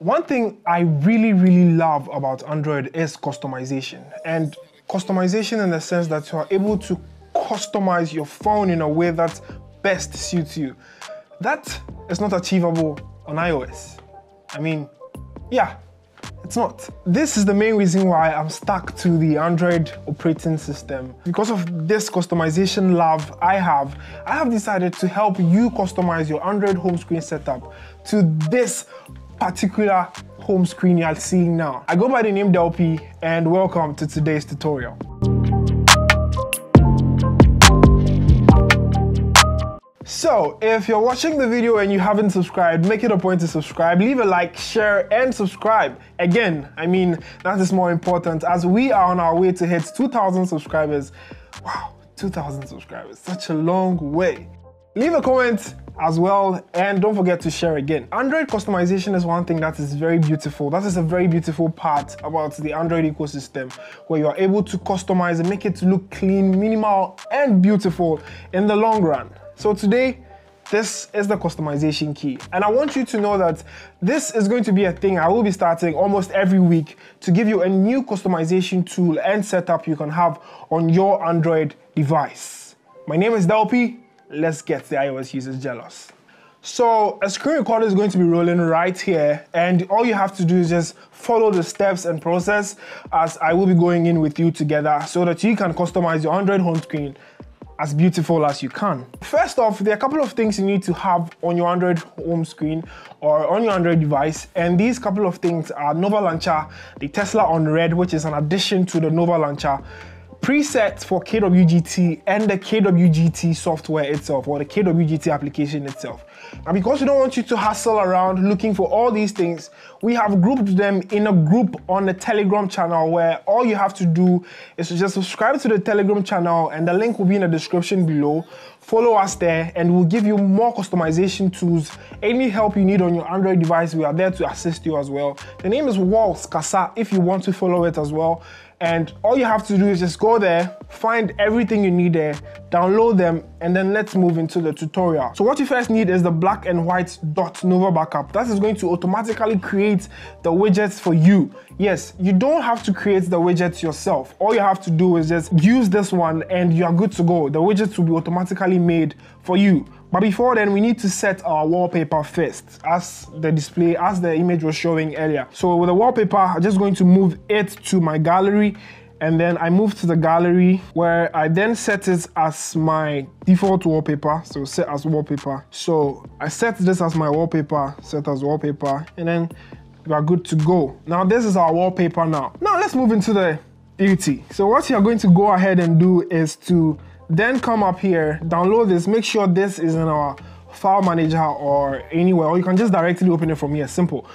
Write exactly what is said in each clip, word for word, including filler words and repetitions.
One thing I really, really love about Android is customization. And customization in the sense that you are able to customize your phone in a way that best suits you. That is not achievable on iOS. I mean, yeah, it's not. This is the main reason why I'm stuck to the Android operating system. Because of this customization love I have, I have decided to help you customize your Android home screen setup to this particular home screen you are seeing now. I go by the name Delpy, and welcome to today's tutorial. So, if you're watching the video and you haven't subscribed, make it a point to subscribe, leave a like, share, and subscribe. Again, I mean, that is more important as we are on our way to hit two thousand subscribers. Wow, two thousand subscribers, such a long way. Leave a comment as well, and don't forget to share again. Android customization is one thing that is very beautiful. That is a very beautiful part about the Android ecosystem, where you are able to customize and make it look clean, minimal, and beautiful in the long run. So today, this is the customization key. And I want you to know that this is going to be a thing I will be starting almost every week to give you a new customization tool and setup you can have on your Android device. My name is Delpy. Let's get the iOS users jealous. So a screen recorder is going to be rolling right here, and all you have to do is just follow the steps and process as I will be going in with you together so that you can customize your Android home screen as beautiful as you can. First off, there are a couple of things you need to have on your Android home screen or on your Android device, and these couple of things are Nova Launcher, the Tesla Unread, which is an addition to the Nova Launcher, presets for K W G T, and the K W G T software itself, or the K W G T application itself. And because we don't want you to hustle around looking for all these things, we have grouped them in a group on the Telegram channel, where all you have to do is to just subscribe to the Telegram channel, and the link will be in the description below. Follow us there, and we'll give you more customization tools. Any help you need on your Android device, we are there to assist you as well. The name is Wallskasa if you want to follow it as well. And all you have to do is just go there, find everything you need there, download them, and then let's move into the tutorial. So what you first need is the black and white dot Nova backup. That is going to automatically create the widgets for you. Yes, you don't have to create the widgets yourself. All you have to do is just use this one and you are good to go. The widgets will be automatically made for you. But before then, we need to set our wallpaper first, as the display, as the image was showing earlier. So with the wallpaper, I'm just going to move it to my gallery, and then I move to the gallery where I then set it as my default wallpaper. So set as wallpaper. So I set this as my wallpaper, set as wallpaper, and then we are good to go. Now this is our wallpaper now. Now let's move into the beauty. So what you're going to go ahead and do is to then come up here, download this, make sure this is in our file manager or anywhere, or you can just directly open it from here, simple.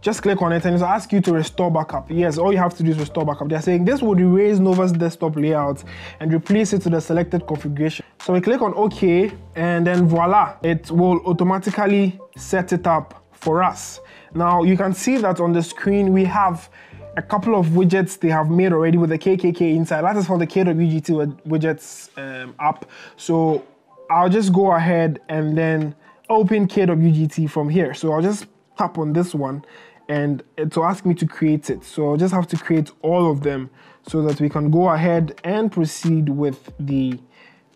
Just click on it and it'll ask you to restore backup. Yes, all you have to do is restore backup. They're saying this would erase Nova's desktop layout and replace it to the selected configuration. So we click on OK, and then voila, it will automatically set it up for us. Now you can see that on the screen we have a couple of widgets they have made already with the K K K inside. That is for the K W G T widgets um, app. So I'll just go ahead and then open K W G T from here. So I'll just tap on this one and it'll ask me to create it. So I'll just have to create all of them so that we can go ahead and proceed with the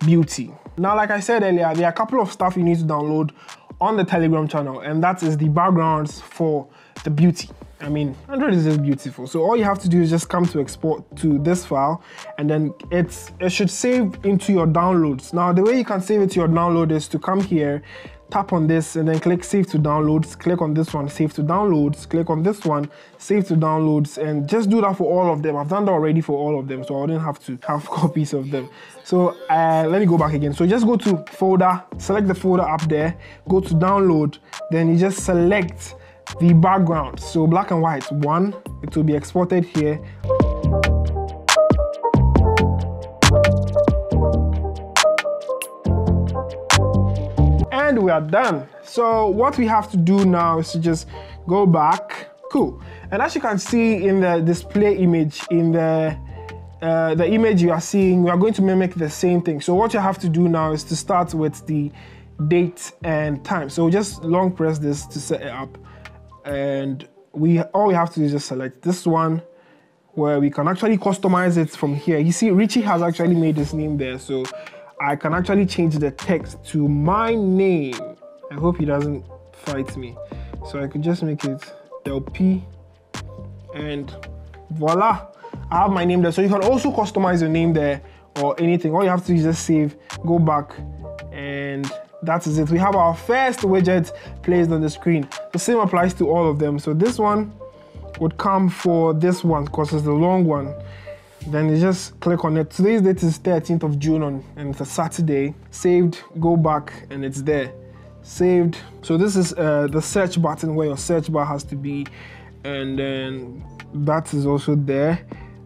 beauty. Now, like I said earlier, there are a couple of stuff you need to download on the Telegram channel, and that is the backgrounds for the beauty. I mean, Android is just beautiful. So all you have to do is just come to export to this file, and then it's, it should save into your downloads. Now, the way you can save it to your download is to come here, tap on this, and then click save to downloads, click on this one, save to downloads, click on this one, save to downloads, and just do that for all of them. I've done that already for all of them, so I wouldn't have to have copies of them. So uh, let me go back again. So just go to folder, select the folder up there, go to download, then you just select the background, so black and white one, it will be exported here. And we are done. So what we have to do now is to just go back. Cool. And as you can see in the display image, in the uh, the image you are seeing, we are going to mimic the same thing. So what you have to do now is to start with the date and time. So just long press this to set it up. and we all we have to do is just select this one, where we can actually customize it from here. You see, Richie has actually made his name there, so I can actually change the text to my name. I hope he doesn't fight me. So I could just make it L P, and voila, I have my name there. So you can also customize your name there or anything. All you have to do is just save, go back, and that is it. We have our first widget placed on the screen. The same applies to all of them. So this one would come for this one because it's the long one. Then you just click on it. Today's date is thirteenth of June on, and it's a Saturday. Saved, go back, and it's there. Saved. So this is uh, the search button where your search bar has to be, and then that is also there.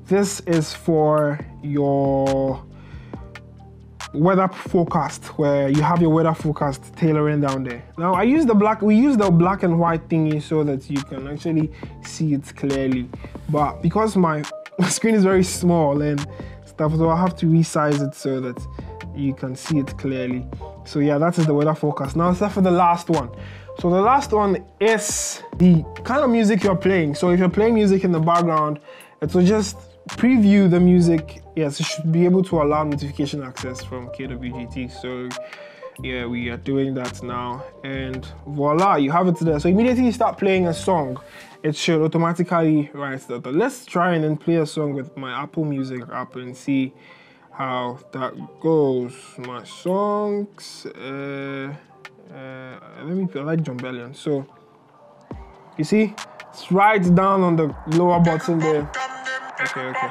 This is for your weather forecast, where you have your weather forecast tailoring down there. Now I use the black, we use the black and white thingy so that you can actually see it clearly. But because my screen is very small and stuff, so I have to resize it so that you can see it clearly. So yeah, that is the weather forecast. Now it's time for the last one. So the last one is the kind of music you're playing. So if you're playing music in the background, it will just preview the music. Yes, it should be able to allow notification access from K W G T. So yeah, we are doing that now, and voila, you have it there. So immediately you start playing a song, it should automatically write that. But let's try and then play a song with my Apple Music app and see how that goes. My songs, uh, uh, let me feel like Jon Bellion. So you see, it's right down on the lower button there. Okay, okay.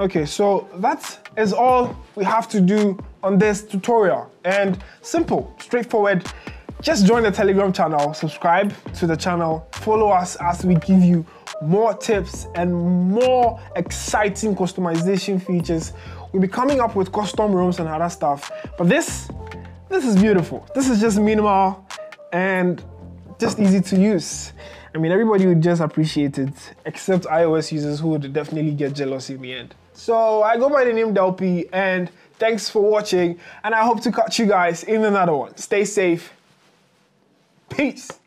Okay, so that is all we have to do on this tutorial. And simple, straightforward. Just join the Telegram channel, subscribe to the channel, follow us as we give you more tips and more exciting customization features. We'll be coming up with custom rooms and other stuff. But this, this is beautiful. This is just minimal and just easy to use. I mean, everybody would just appreciate it, except iOS users who would definitely get jealous in the end. So I go by the name Delpy, and thanks for watching, and I hope to catch you guys in another one. Stay safe. Peace.